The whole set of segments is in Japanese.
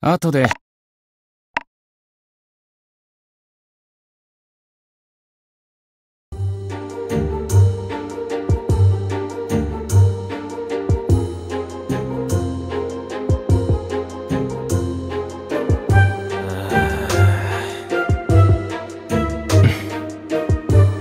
後で。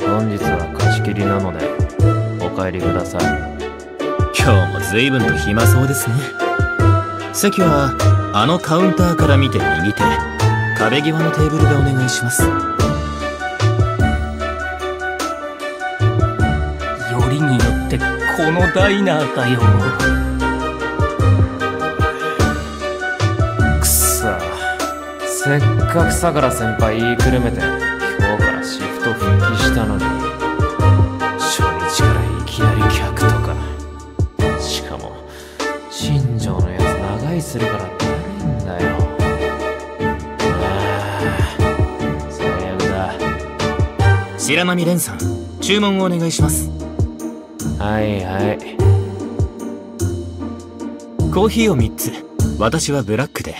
本日は貸し切りなのでお帰りください。今日も随分と暇そうですね。席はあのカウンターから見て右手、壁際のテーブルでお願いします。よりによってこのダイナーかよ。くそ、せっかく相良先輩言いくるめて今日からシフト復帰したのに、初日からいきなり客とか、しかも新庄のやつ長居するからってだよ。最悪だ。白波蓮さん、注文をお願いします。はいはい。コーヒーを3つ、私はブラックで、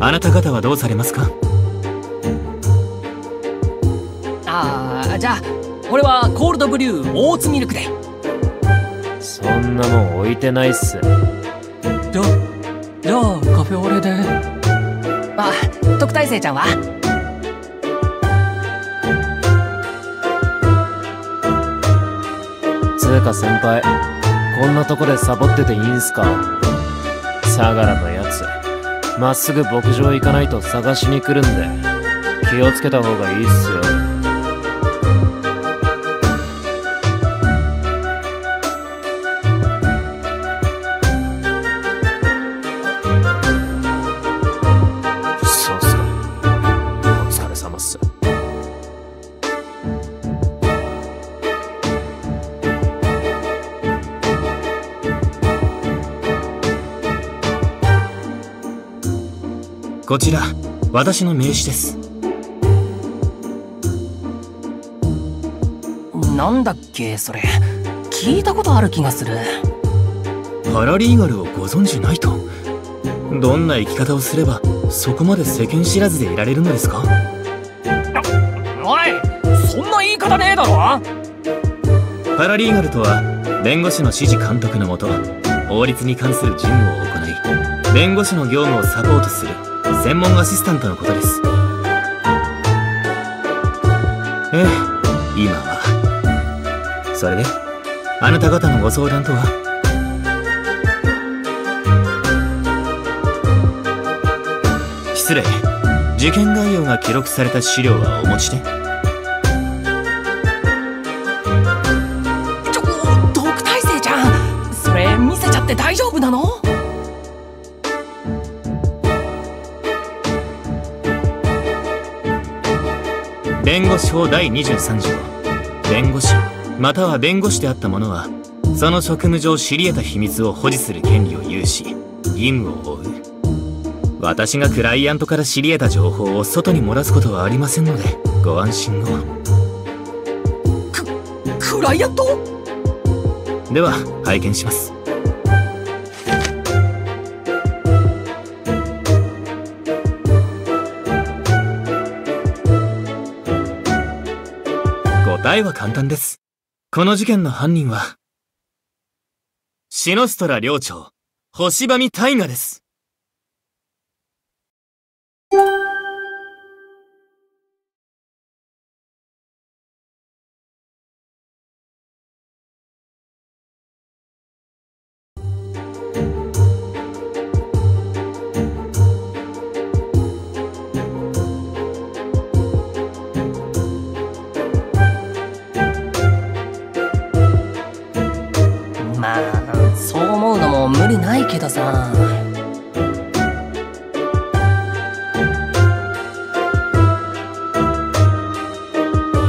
あなた方はどうされますか？ああ、じゃあ俺はコールドブリューオーツミルクで。そんなもん置いてないっす。じゃあカフェオレで。あ、特待生ちゃんは？つーか先輩、こんなとこでサボってていいんすか？相良のやつまっすぐ牧場行かないと探しに来るんで、気をつけた方がいいっすよ。こちら、私の名刺です。なんだっけ、それ。聞いたことある気がする。パラリーガルをご存じないと。どんな生き方をすれば、そこまで世間知らずでいられるのですか？おい、そんな言い方ねえだろ。パラリーガルとは、弁護士の指示監督のもと、法律に関する事務を行い、弁護士の業務をサポートする専門アシスタントのことです。今はそれで、あなた方のご相談とは？失礼。事件概要が記録された資料はお持ちで？特待生ちゃん、それ見せちゃって大丈夫なの？弁護士法第23条、弁護士または弁護士であった者はその職務上知り得た秘密を保持する権利を有し、義務を負う。私がクライアントから知り得た情報を外に漏らすことはありませんので、ご安心を。クライアントでは拝見します。答えは簡単です。この事件の犯人は、シノストラ寮長、星神大我です。そう思うのも無理ないけどさ。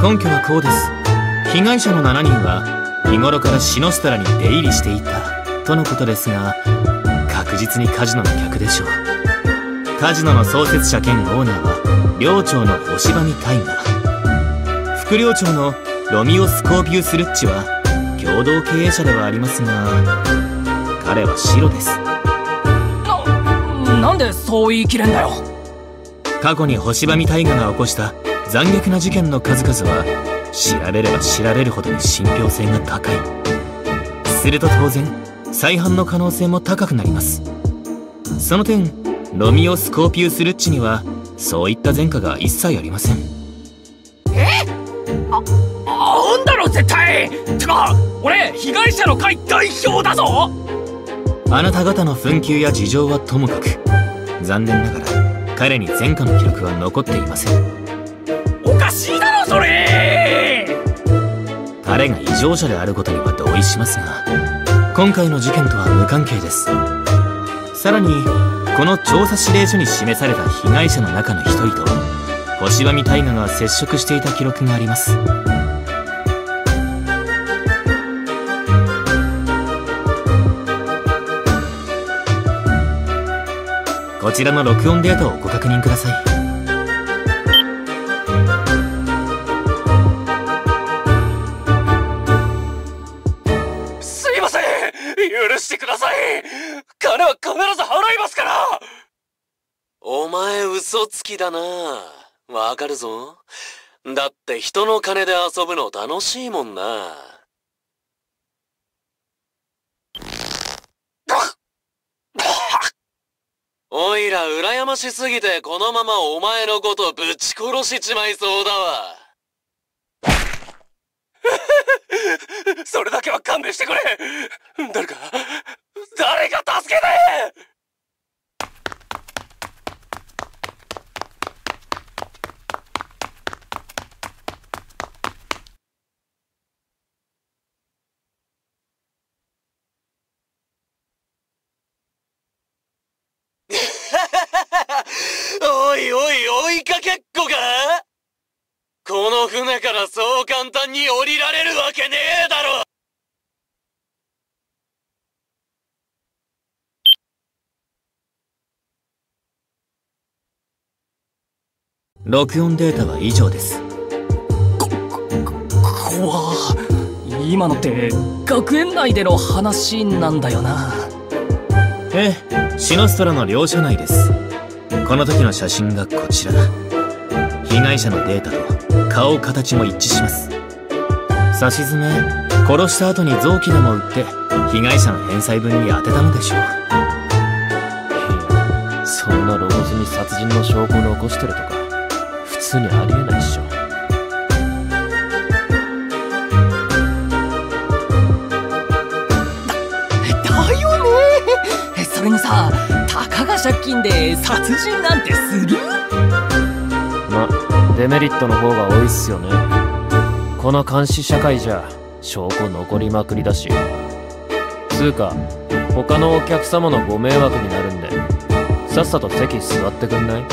根拠はこうです。被害者の7人は日頃からシノストラに出入りしていたとのことですが、確実にカジノの客でしょう。カジノの創設者兼オーナーは寮長の星神大我、副寮長のロミオ・スコーピウス・ルッチは共同経営者ではありますが、彼はシロです。なんででそう言い切れんだよ。過去に星神大河が起こした残虐な事件の数々は調べれば調べるほどに信憑性が高い。すると当然再犯の可能性も高くなります。その点ロミオ・スコーピウス・ルッチにはそういった前科が一切ありません。えっ、あんだろ絶対。てか俺被害者の会代表だぞ。あなた方の紛糾や事情はともかく、残念ながら彼に前科の記録は残っていません。おかしいだろそれ。彼が異常者であることには同意しますが、今回の事件とは無関係です。さらにこの調査指令書に示された被害者の中の一人と星神大河が接触していた記録があります。こちらの録音データをご確認ください。すいません、許してください。金は必ず払いますから。お前嘘つきだな。わかるぞ。だって人の金で遊ぶの楽しいもんな。おいら羨ましすぎてこのままお前のことぶち殺しちまいそうだわ。それだけは勘弁してくれ。誰か助けて。おいおい追いかけっこか。この船からそう簡単に降りられるわけねえだろ。録音データは以上です。怖今のって学園内での話なんだよな。ええ、シノストラの寮舎内です。この時の写真がこちら。被害者のデータと顔形も一致します。さしずめ殺した後に臓器でも売って被害者の返済分に充てたのでしょう。そんな露骨に殺人の証拠を残してるとか普通にありえないっしょ。だよね。それにさ、たかが借金で殺人なんてする？ま、デメリットの方が多いっすよね。この監視社会じゃ証拠残りまくりだし、つうか他のお客様のご迷惑になるんでさっさと席座ってくんない？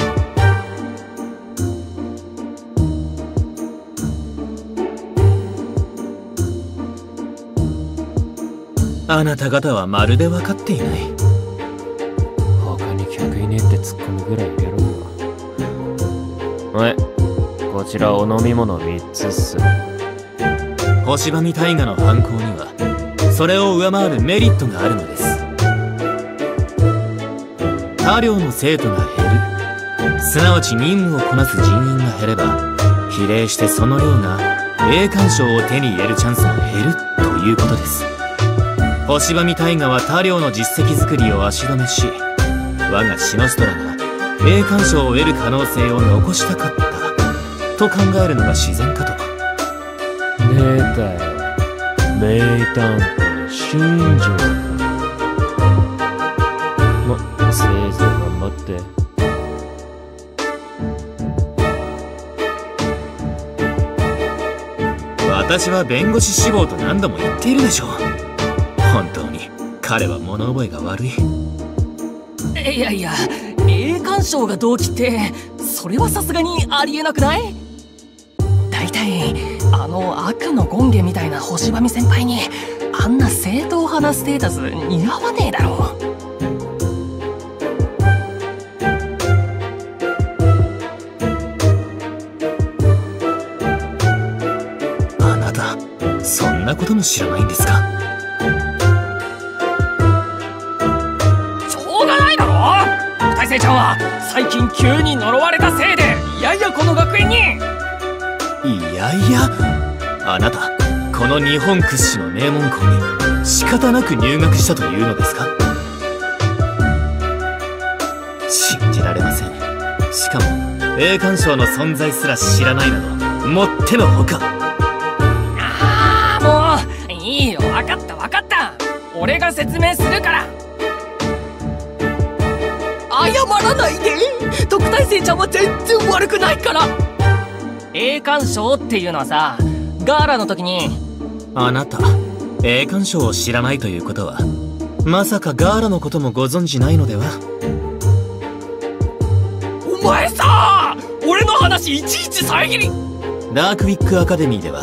あなた方はまるで分かっていない。ツッコミぐらい入れろよ。はい、こちらお飲み物3つっす。星神大河の犯行にはそれを上回るメリットがあるのです。他寮の生徒が減る、すなわち任務をこなす人員が減れば、比例してその量が栄冠賞を手に入れるチャンスも減るということです。星神大河は他寮の実績作りを足止めし、我がシノストラが栄冠賞を得る可能性を残したかったと考えるのが自然かと。出たよ名探偵新庄君。ま、せいぜい頑張って。私は弁護士志望と何度も言っているでしょう。本当に彼は物覚えが悪い。いやいや、栄冠賞が動機ってそれはさすがにありえなくない？だいたいあの悪の権化みたいな星神先輩にあんな正統派なステータス似合わねえだろ。あなたそんなことも知らないんですか？生ちゃんは最近急に呪われたせいでこの学園に。あなたこの日本屈指の名門校に仕方なく入学したというのですか？信じられません。しかも栄冠賞の存在すら知らないなどもってのほか。もういいよ、分かった、俺が説明するから。謝らないで、特待生ちゃんは全然悪くないから。栄冠賞っていうのはさ、ガーラの時に。あなた栄冠賞を知らないということは、まさかガーラのこともご存じないのでは？お前さ、俺の話いちいち遮り。ダークウィックアカデミーでは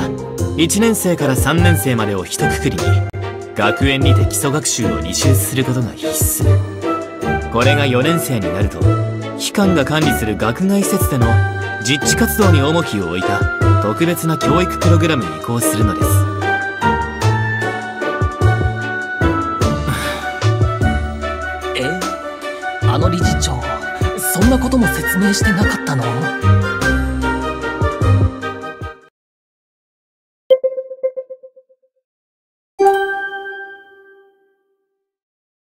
1年生から3年生までをひと括りに、学園にて基礎学習を履修することが必須。これが4年生になると、機関が管理する学外施設での実地活動に重きを置いた特別な教育プログラムに移行するのです。あの理事長、そんなことも説明してなかったの？